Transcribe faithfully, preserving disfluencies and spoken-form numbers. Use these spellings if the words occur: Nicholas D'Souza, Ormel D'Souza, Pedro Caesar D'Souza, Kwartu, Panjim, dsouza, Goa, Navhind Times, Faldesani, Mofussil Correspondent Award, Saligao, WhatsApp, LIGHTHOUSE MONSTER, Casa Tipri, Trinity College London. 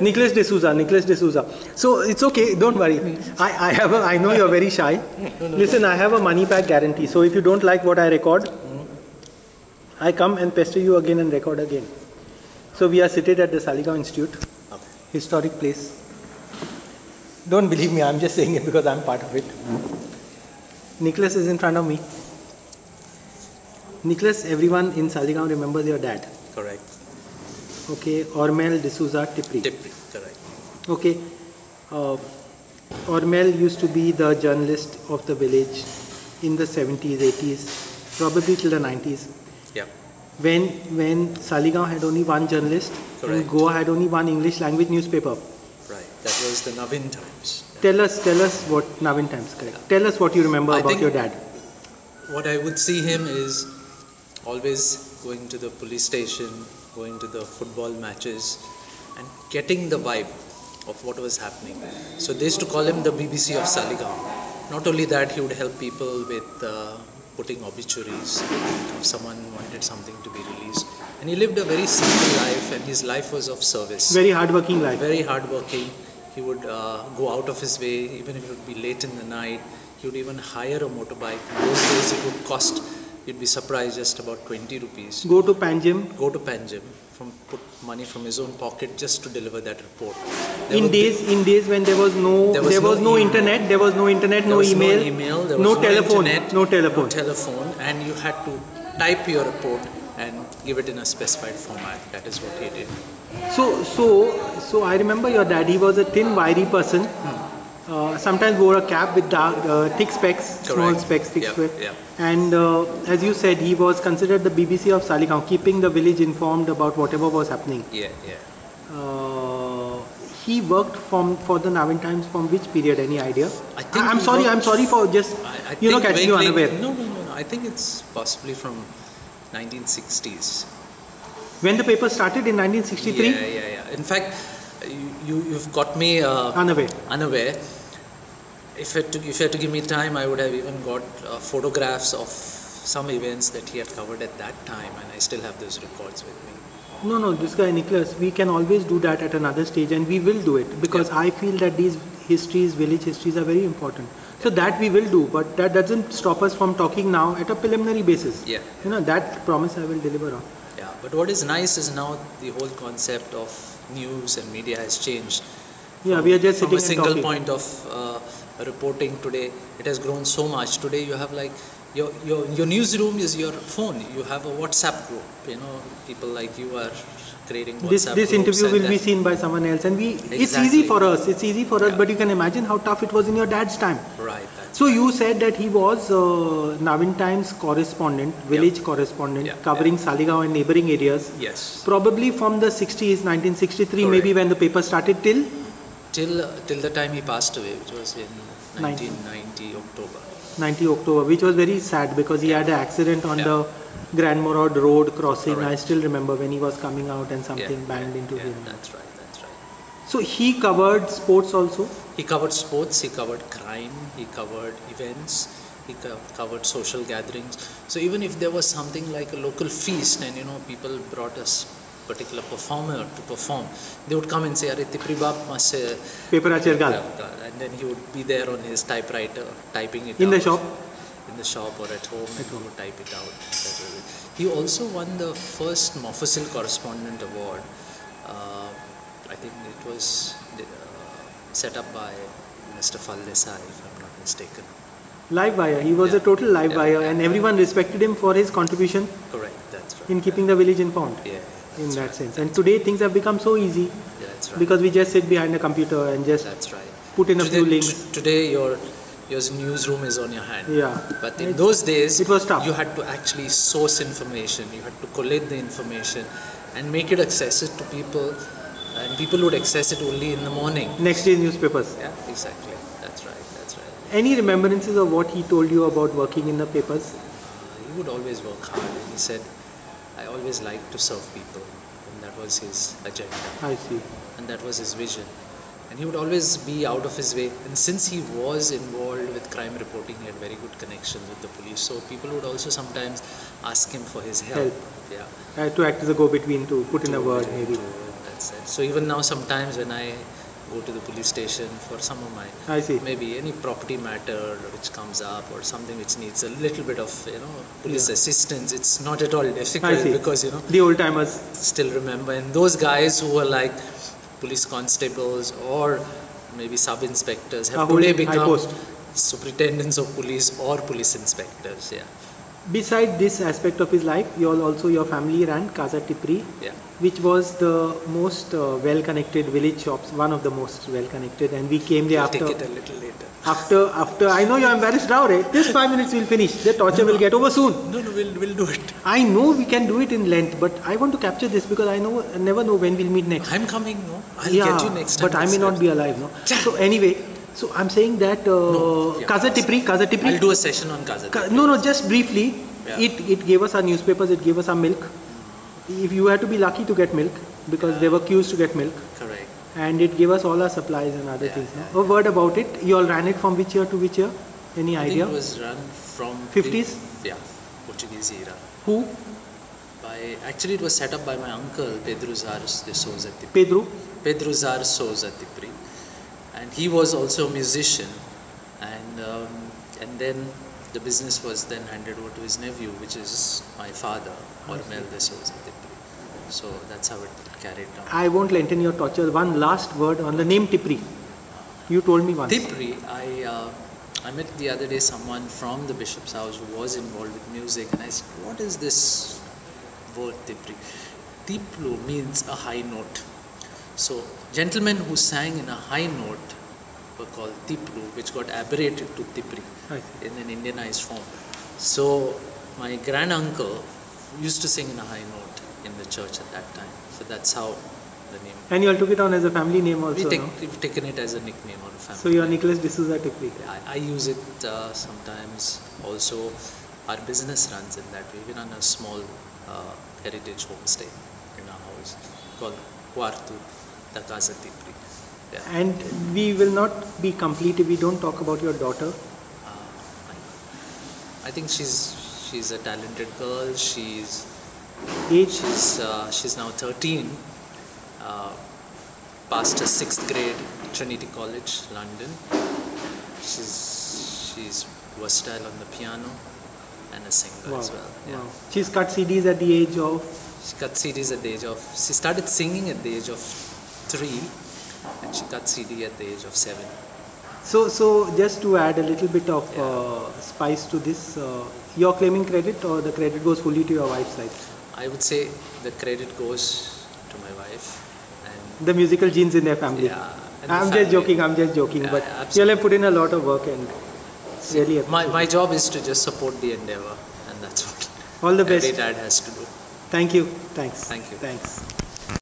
Nicholas D'Souza, Nicholas D'Souza. So it's okay, don't worry. I, I, have a, I know you're very shy. Listen, I have a money back guarantee. So if you don't like what I record, I come and pester you again and record again. So we are seated at the Saligao Institute, okay. Historic place. Don't believe me, I'm just saying it because I'm part of it. Nicholas is in front of me. Nicholas, everyone in Saligao remembers your dad. Correct. Okay, Ormel D'Souza Tipri. Tipri, correct. Okay, uh, Ormel used to be the journalist of the village in the seventies, eighties, probably till the nineties. Yeah. When, when Saligao had only one journalist, correct, and Goa had only one English language newspaper. Right, that was the Navhind Times. Tell us, tell us what Navhind Times, correct. Yeah. Tell us what you remember I about your dad. What I would see him is always going to the police station, going to the football matches and getting the vibe of what was happening. So they used to call him the B B C of Saligao. Not only that, he would help people with uh, putting obituaries if someone wanted something to be released. And he lived a very simple life and his life was of service. Very hardworking life. Very hardworking. He would uh, go out of his way, even if it would be late in the night. He would even hire a motorbike. In those days it would cost, you'd be surprised, just about twenty rupees. Go to Panjim. Go to Panjim. From, put money from his own pocket just to deliver that report. There in days be, in days when there was no there was, there was no, no internet, there was no internet, there no, was email, no email, there was no, no telephone, internet, no telephone, no telephone, and you had to type your report and give it in a specified format. That is what he did. So so so I remember your dad. He was a thin, wiry person. Hmm. Uh, sometimes wore a cap with dark, uh, thick specs, correct, small specs, thick yep, specs. Yep. And uh, as you said, he was considered the B B C of Saligao, keeping the village informed about whatever was happening. Yeah, yeah. Uh, he worked from for the Navhind Times from which period? Any idea? I think I, I'm sorry. Worked, I'm sorry for just I, I you know catching you unaware. No, no, no, no. I think it's possibly from nineteen sixties. When the paper started in nineteen sixty-three. Yeah, yeah, yeah. In fact, you you've got me uh, unaware. Unaware. If you had to, if you had to give me time, I would have even got uh, photographs of some events that he had covered at that time, and I still have those records with me. No, no, this guy Nicholas, we can always do that at another stage, and we will do it because yeah. I feel that these histories, village histories, are very important. So yeah. that we will do, but that doesn't stop us from talking now at a preliminary basis. Yeah, you know that promise I will deliver on. Yeah, but what is nice is now the whole concept of news and media has changed. Yeah, we are just sitting and talking. From a single point of uh, reporting today, it has grown so much. Today you have like, your, your, your newsroom is your phone. You have a WhatsApp group, you know, people like you are creating WhatsApp this, this groups. This interview will be seen by someone else and we, exactly. It's easy for us, it's easy for yeah. us, but you can imagine how tough it was in your dad's time. Right. So right. You said that he was uh, Navhind Times correspondent, village yep. correspondent, yep. covering yep. Saligao and neighbouring areas. Yes. Probably from the sixties, nineteen sixty-three, correct, maybe when the paper started till? Till, uh, till the time he passed away, which was in nineteen ninety, October. ninety October, which was very sad because he yeah. had an accident on yeah. the Grand Morod Road crossing. Correct. I still remember when he was coming out and something yeah. banged yeah. into yeah. him. That's right, that's right. So he covered sports also? He covered sports, he covered crime, he covered events, he co covered social gatherings. So even if there was something like a local feast and you know people brought us particular performer to perform, they would come and say, "Arey Tipri Bab mas paper achergal," and then he would be there on his typewriter typing it in out. the shop, in the shop or at home, at and home. He would type it out. He also won the first Mofussil Correspondent Award. Uh, I think it was uh, set up by Mister Faldesani, if I'm not mistaken. Live wire. He was yeah. a total live yeah. wire, yeah. and everyone yeah. respected him for his contribution. Correct. That's right. In keeping yeah. the village informed. Yeah. In that's that right, sense, and today things have become so easy yeah, that's right. because we just sit behind a computer and just that's right. put in today, a few links. Today your your newsroom is on your hand. Yeah. But in it's, those days, it was tough. You had to actually source information. You had to collate the information and make it accessible to people, and people would access it only in the morning. Next day's newspapers. Yeah, exactly. That's right. That's right. Any remembrances of what he told you about working in the papers? He would always work hard, and he said, "I always liked to serve people," and that was his agenda. I see. And that was his vision. And he would always be out of his way. And since he was involved with crime reporting, he had very good connections with the police. So people would also sometimes ask him for his help. help. Yeah. Uh, to act as a go-between, to put to, in a word, to, maybe. To, that's said. So even now sometimes when I go to the police station for some of my I see. maybe any property matter which comes up or something which needs a little bit of you know police yeah. assistance, it's not at all difficult because you know the old timers still remember, and those guys who were like police constables or maybe sub inspectors have uh, today become superintendents of police or police inspectors. Yeah. Besides this aspect of his life, you all also your family ran Casa Tipri, yeah. which was the most uh, well-connected village shops, one of the most well-connected, and we came there we'll after. Take it a little later. After, after, I know you're embarrassed now, right? Just five minutes we'll finish. The torture no, will get over soon. No, no, we'll we'll do it. I know we can do it in Lent, but I want to capture this because I know never know when we'll meet next. I'm coming, no? I'll yeah, get you next time. But I may not time. be alive, no? So anyway. So I'm saying that uh, no, yeah, Casa Tipri, Casa Tipri. I'll do a session on Casa Tipri. No, no, just briefly. Yeah. It it gave us our newspapers. It gave us our milk. If you had to be lucky to get milk, because yeah. there were queues to get milk. Correct. And it gave us all our supplies and other yeah, things. Yeah, no? yeah. A word about it. You all ran it from which year to which year? Any I idea? Think it was run from fifties. Yeah, Portuguese era. Who? By actually it was set up by my uncle Pedro Caesar D'Souza. Pedro. Pedro Caesar D'Souza Tipri. And he was also a musician, and um, and then the business was then handed over to his nephew, which is my father, Ormel D'Souza. So that's how it carried down. I won't lengthen your torture. One last word on the name Tipri. You told me once. Tipri, I uh, I met the other day someone from the Bishop's House who was involved with music, and I said, what is this word Tipri? Tiplu means a high note. So gentlemen who sang in a high note were called Tipru, which got aberrated to Tipri in an Indianized form. So my granduncle used to sing in a high note in the church at that time. So that's how the name. And you all took it on as a family name also, we take, no? We've taken it as a nickname or a family So you are Nicholas D'Souza Tipri? I, I use it uh, sometimes also. Our business runs in that way. We run a small uh, heritage homestay in our house called Kwartu. The Casa Tipri. Yeah. And we will not be complete if we don't talk about your daughter. Uh, I think she's she's a talented girl. She's age. She's uh, she's now thirteen. Uh, passed her sixth grade at Trinity College London. She's she's versatile on the piano and a singer wow. as well. Yeah. Wow. She's cut C Ds at the age of. She cut C Ds at the age of. She started singing at the age of. three, and she got C D at the age of seven. So, so just to add a little bit of yeah. uh, spice to this, uh, you're claiming credit, or the credit goes fully to your wife's side? I would say the credit goes to my wife. And the musical genes in their family. Yeah, I'm family. just joking. I'm just joking. Yeah, but absolutely. You'll have put in a lot of work, and See, really, my my job is to just support the endeavor, and that's what all the best. Every dad has to do. Thank you. Thanks. Thank you. Thanks.